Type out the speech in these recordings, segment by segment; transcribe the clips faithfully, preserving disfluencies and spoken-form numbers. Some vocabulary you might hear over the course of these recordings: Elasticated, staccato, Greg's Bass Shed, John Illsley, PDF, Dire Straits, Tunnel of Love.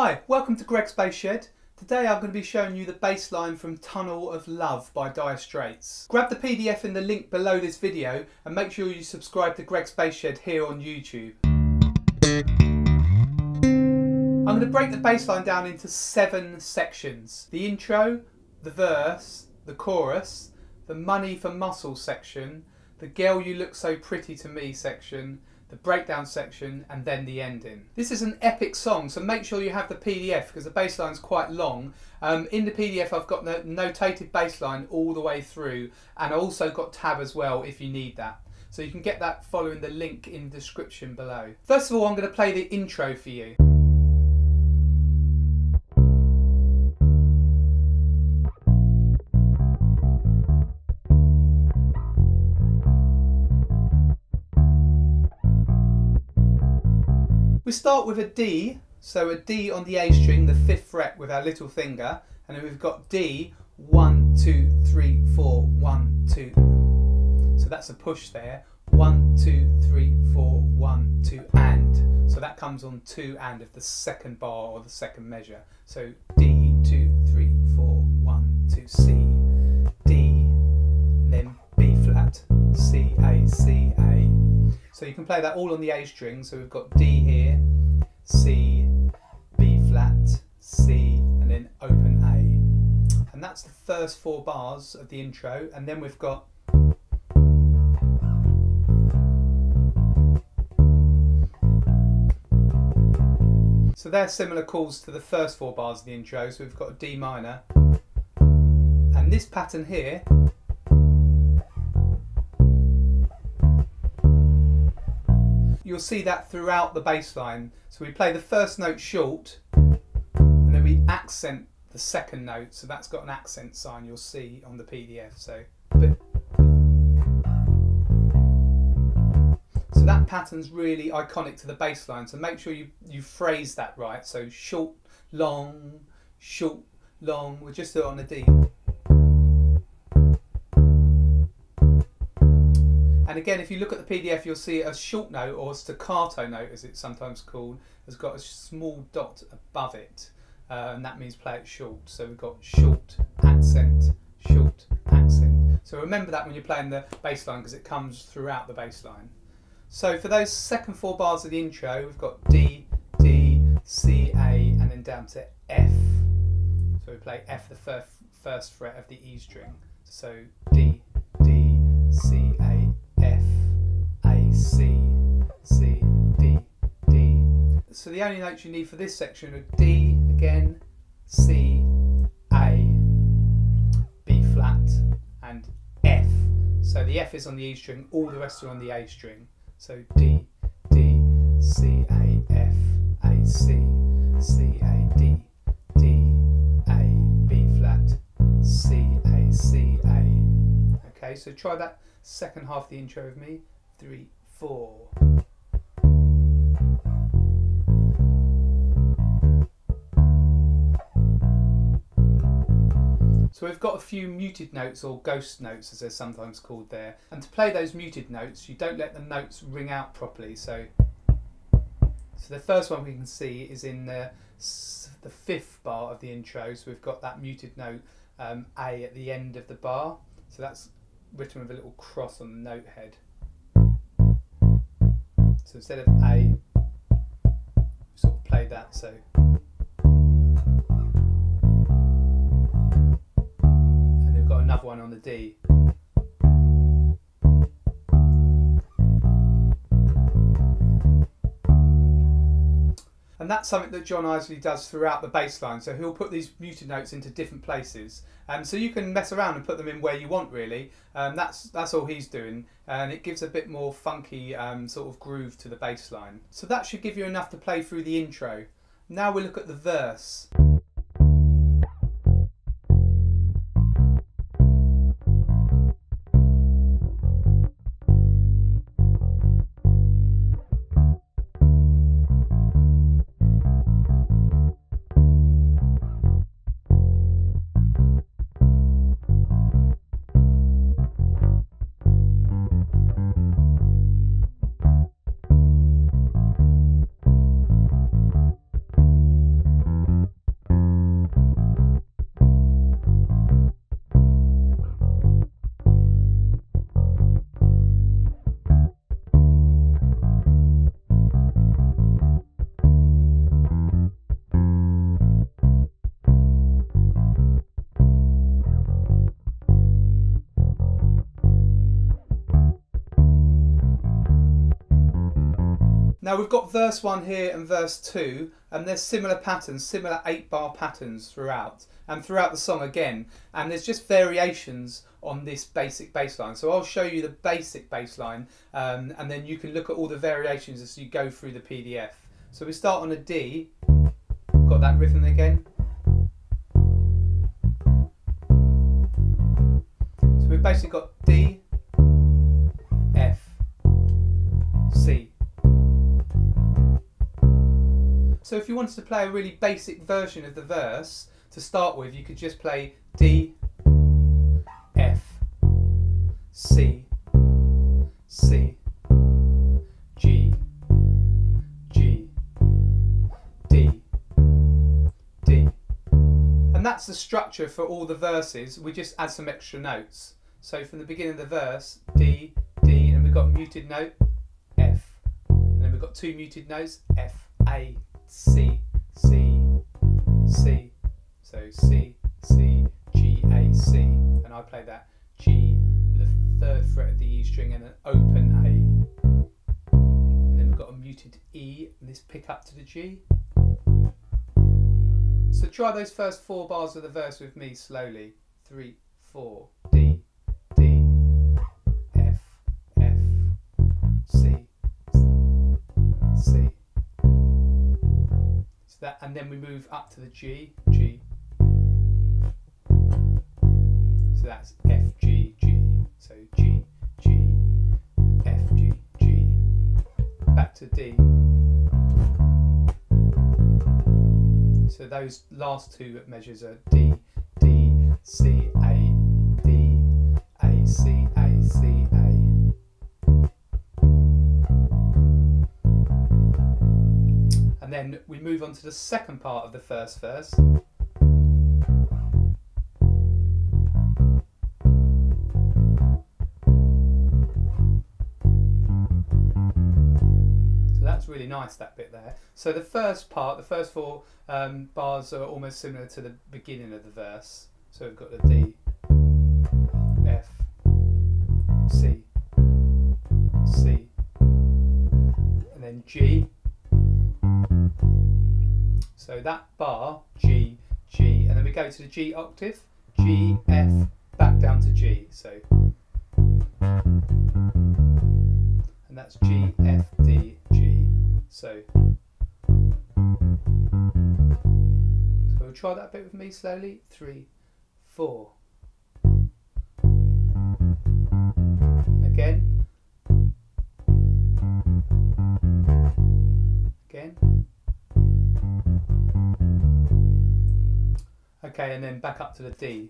Hi, welcome to Greg's Bass Shed. Today I'm going to be showing you the bass line from Tunnel of Love by Dire Straits. Grab the P D F in the link below this video and make sure you subscribe to Greg's Bass Shed here on YouTube. I'm going to break the bass line down into seven sections. The intro, the verse, the chorus, the money for muscle section, the girl you look so pretty to me section, the breakdown section, and then the ending. This is an epic song, so make sure you have the P D F because the bass line's quite long. Um, in the P D F I've got the notated bass line all the way through, and I also got tab as well if you need that. So you can get that following the link in the description below. First of all, I'm going to play the intro for you. We start with a D, so a D on the A string, the fifth fret with our little finger, and then we've got D, one, two, three, four, one, two. So that's a push there, one, two, three, four, one, two, and. So that comes on two and of the second bar or the second measure. So D, two, three, four, one, two, C, D, and then B flat, C, A, C, A. So you can play that all on the A string, so we've got D here, C, B flat, C, and then open A. And that's the first four bars of the intro, and then we've got... So they're similar calls to the first four bars of the intro, so we've got a D minor. And this pattern here, you'll see that throughout the bass line. So we play the first note short and then we accent the second note. So that's got an accent sign you'll see on the P D F. So, so that pattern's really iconic to the bass line. So make sure you, you phrase that right. So short, long, short, long. We'll just do it on the D. And again, if you look at the P D F, you'll see a short note, or a staccato note as it's sometimes called, has got a small dot above it, uh, and that means play it short. So we've got short, accent, short, accent. So remember that when you're playing the bass line because it comes throughout the bass line. So for those second four bars of the intro, we've got D, D, C, A, and then down to F. So we play F, the fir first fret of the E string. So D, D, C, A, C, C, D, D. So the only notes you need for this section are D again, C, A, B flat, and F. So the F is on the E string, all the rest are on the A string. So D, D, C, A, F, A, C, C, A, D, D, A, B flat, C, A, C, A. Okay, so try that second half of the intro with me. Three, four. So we've got a few muted notes, or ghost notes as they're sometimes called there. And to play those muted notes, you don't let the notes ring out properly. So, so the first one we can see is in the, the fifth bar of the intro. So we've got that muted note um, A at the end of the bar. So that's written with a little cross on the note head. So instead of A, sort of play that, so. And we've got another one on the D. And that's something that John Illsley does throughout the bass line. So he'll put these muted notes into different places. Um, so you can mess around and put them in where you want, really. Um, that's, that's all he's doing. And it gives a bit more funky um, sort of groove to the bass line. So that should give you enough to play through the intro. Now we'll look at the verse. Now we've got verse one here and verse two, and there's similar patterns, similar eight bar patterns throughout, and throughout the song again, and there's just variations on this basic bass line. So I'll show you the basic bass line, um, and then you can look at all the variations as you go through the P D F. So we start on a D, got that rhythm again. So we've basically got D, F, C. So if you wanted to play a really basic version of the verse to start with, you could just play D, F, C, C, G, G, D, D. And that's the structure for all the verses. We just add some extra notes. So from the beginning of the verse, D, D, and we've got muted note, F. And then we've got two muted notes, F, A, C, C, C. So C, C, G, A, C. And I play that G with a third fret of the E string and an open A. And then we've got a muted E and this pick up to the G. So try those first four bars of the verse with me slowly. Three, four. D, D, F, F, C, C. So that, and then we move up to the G, G. So that's F, G, G. So G, G, F, G, G. Back to D. So those last two measures are D, D, C, A, D, A, C, A, C, A. And then we move on to the second part of the first verse. Really nice, that bit there. So the first part, the first four um, bars are almost similar to the beginning of the verse. So we've got the D, F, C, C, and then G. So that bar, G, G, and then we go to the G octave, G, F, back down to G. So, and that's G, F, D, G. So, so we'll try that bit with me slowly. Three, four. Again. Again. Okay, and then back up to the D.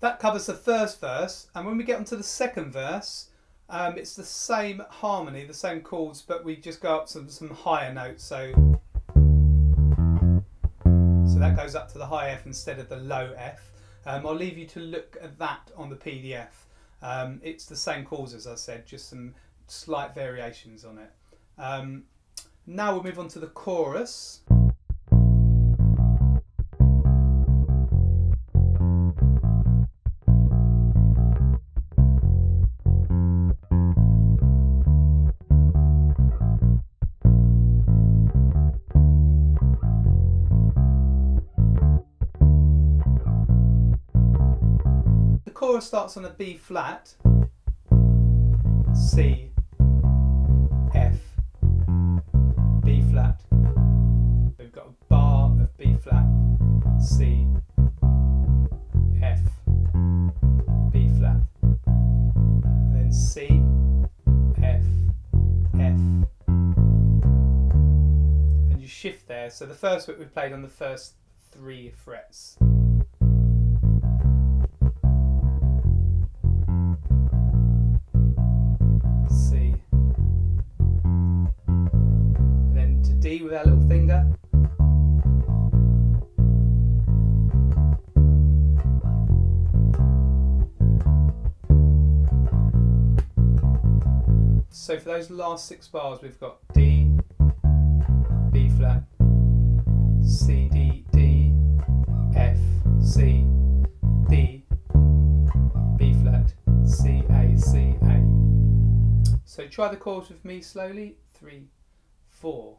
That covers the first verse, and when we get onto the second verse, Um, it's the same harmony, the same chords, but we just go up some some higher notes. So, so that goes up to the high F instead of the low F. Um, I'll leave you to look at that on the P D F. Um, it's the same chords as I said, just some slight variations on it. Um, now we'll move on to the chorus. Starts on a B flat, C, F, B flat. We've got a bar of B flat, C, F, B flat, and then C, F, F. And you shift there. So the first bit we played on the first three frets. With our little finger, so for those last six bars we've got D, B flat, C, D, D, F, C, D, B flat, C, A, C, A. So Try the chords with me slowly. Three, four.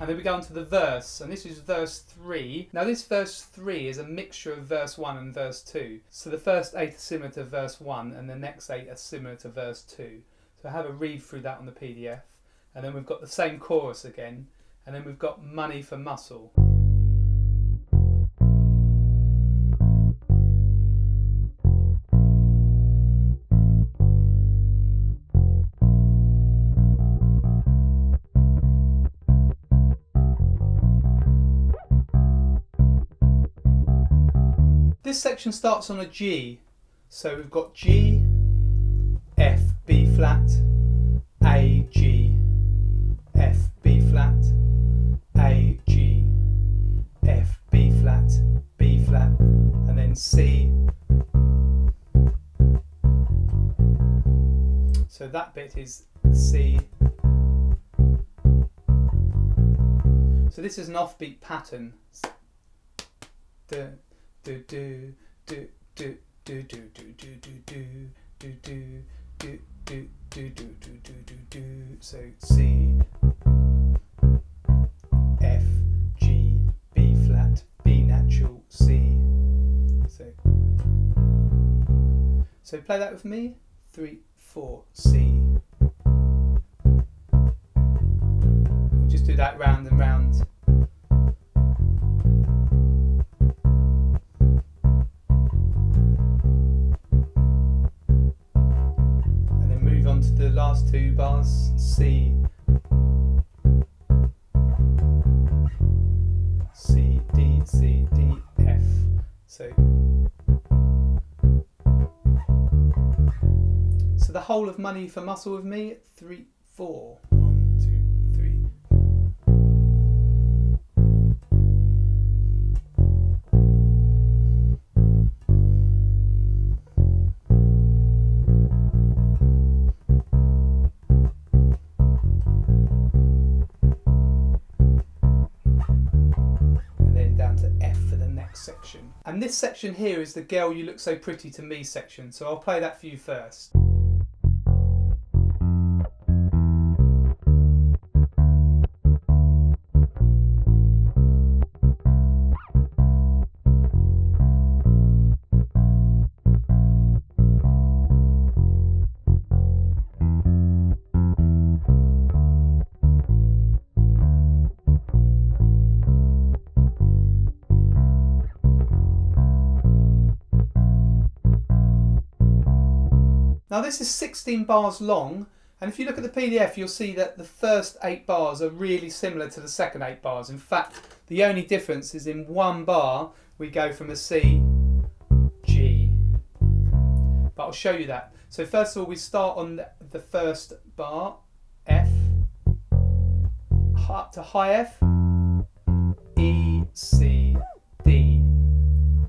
And then we go on to the verse, and this is verse three. Now this verse three is a mixture of verse one and verse two. So the first eight are similar to verse one, and the next eight are similar to verse two. So have a read through that on the P D F. And then we've got the same chorus again, and then we've got Money for Muscle. This section starts on a G, so we've got G, F, B flat, A, G, F, B flat, A, G, F, B flat, B flat, and then C. So that bit is C. So this is an offbeat pattern. The do do do do do do do do do do do do do do do do do. So C, F, G, B flat, B natural, C. So so play that with me. Three, four, C. We'll just do that round and round. The last two bars, C, C, D, C, D, F, so. So the whole of Money for Muscle with me, three, four. One, two, three. Section. And this section here is the Girl You Look So Pretty To Me section, so I'll play that for you first. Now this is sixteen bars long, and if you look at the P D F you'll see that the first eight bars are really similar to the second eight bars. In fact, the only difference is in one bar we go from a C, G. But I'll show you that. So first of all we start on the first bar, F, up to high F, E, C, D.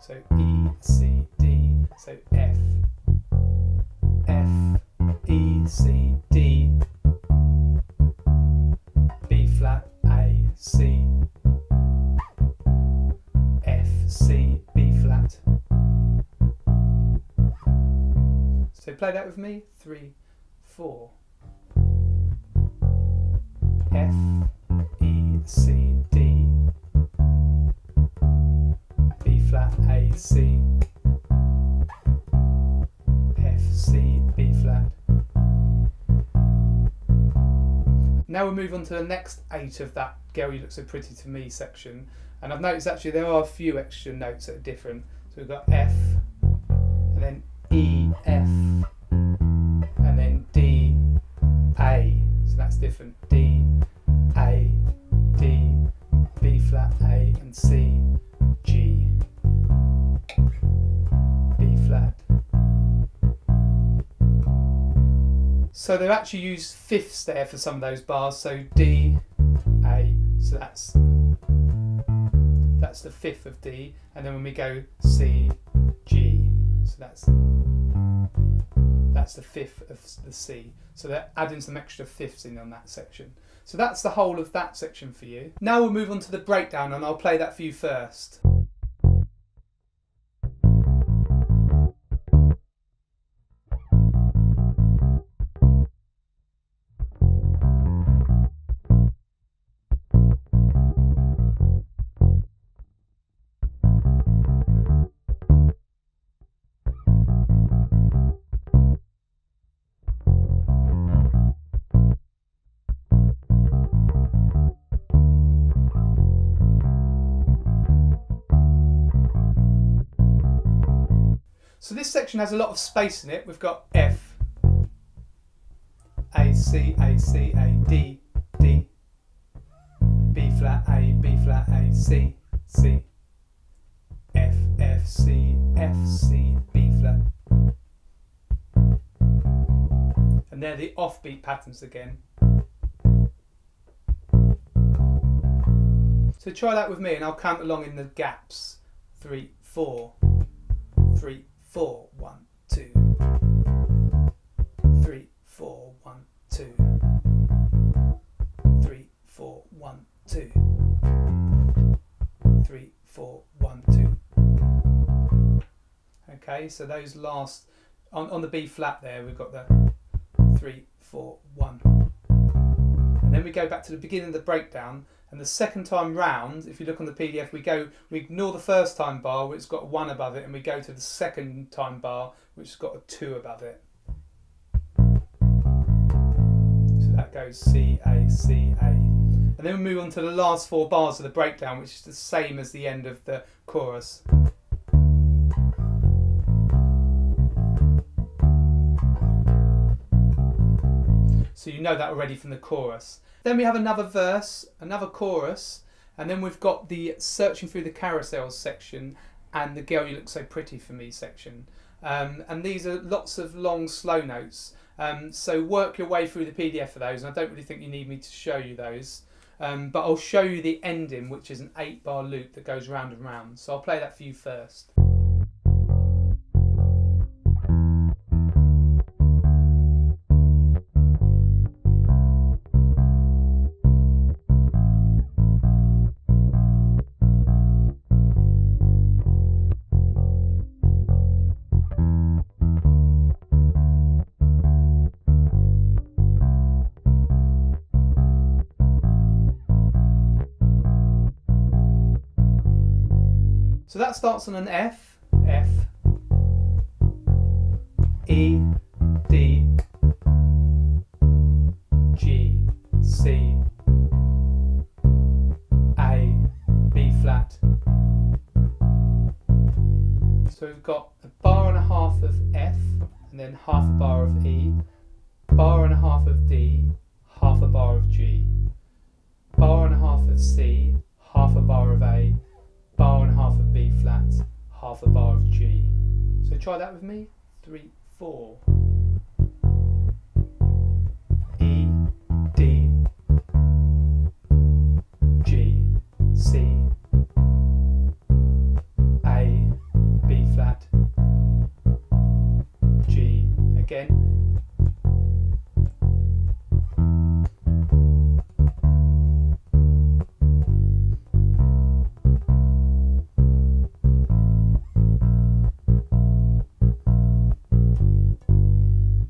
So E, C, D, so F. F, E, C, D, B flat, A, C, F, C, B flat. So play that with me, three, four. F, E, C, D, B flat, A, C, C, B flat. Now we move on to the next eight of that Girl You Look So Pretty To Me section, and I've noticed actually there are a few extra notes that are different. So we've got F, and then E, F, and then D, A. So that's different. D, A, D, B flat, A, and C, G, B flat. So they've actually used fifths there for some of those bars, so D, A, so that's, that's that's the fifth of D, and then when we go C, G, so that's that's the fifth of the C. So they're adding some extra fifths in on that section. So that's the whole of that section for you. Now we'll move on to the breakdown, and I'll play that for you first. So this section has a lot of space in it. We've got F, A, C, A, C, A, D, D, B flat, A, B flat, A, C, C, F, F, C, F, C, B flat. And they're the offbeat patterns again. So try that with me and I'll count along in the gaps. Three, four, three, four, one, two, three, four, one, two, three, four, one, two, three, four, one, two. Okay, so those last on, on the B flat there, we've got the three, four, one, and then we go back to the beginning of the breakdown. And the second time round, if you look on the P D F, we go, we ignore the first time bar, which has got one above it, and we go to the second time bar, which has got a two above it. So that goes C, A, C, A. And then we move on to the last four bars of the breakdown, which is the same as the end of the chorus. So you know that already from the chorus. Then we have another verse, another chorus, and then we've got the searching through the carousel section and the girl you look so pretty for me section. Um, and these are lots of long slow notes. Um, so work your way through the P D F for those, and I don't really think you need me to show you those. Um, but I'll show you the ending, which is an eight bar loop that goes round and round. So I'll play that for you first. So that starts on an F, F, E, D, G, C, A, B flat. So we've got a bar and a half of F, and then half a bar of E, bar and a half of D, half a bar of G, bar and a half of C, half a bar of A, bar and a half of B flat, half a bar of G. So try that with me. Three, four. E, D, G, C, A, B flat, G again.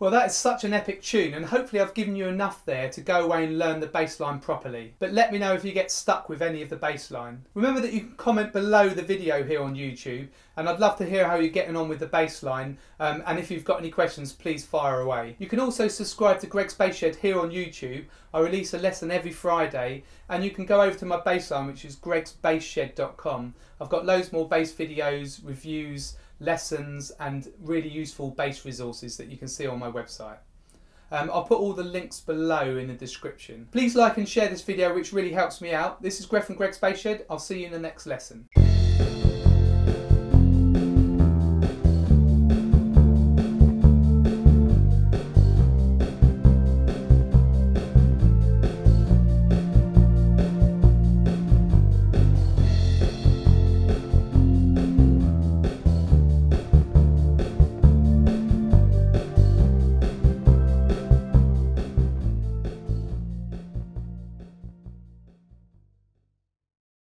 Well, that is such an epic tune, and hopefully I've given you enough there to go away and learn the bass line properly. But let me know if you get stuck with any of the bass line. Remember that you can comment below the video here on YouTube, and I'd love to hear how you're getting on with the bass line, um, and if you've got any questions, please fire away. You can also subscribe to Greg's Bass Shed here on YouTube. I release a lesson every Friday, and you can go over to my bass line, which is gregs bass shed dot com. I've got loads more bass videos, reviews, lessons, and really useful bass resources that you can see on my website. Um, I'll put all the links below in the description. Please like and share this video, which really helps me out. This is Greg from Greg's Bass Shed. I'll see you in the next lesson.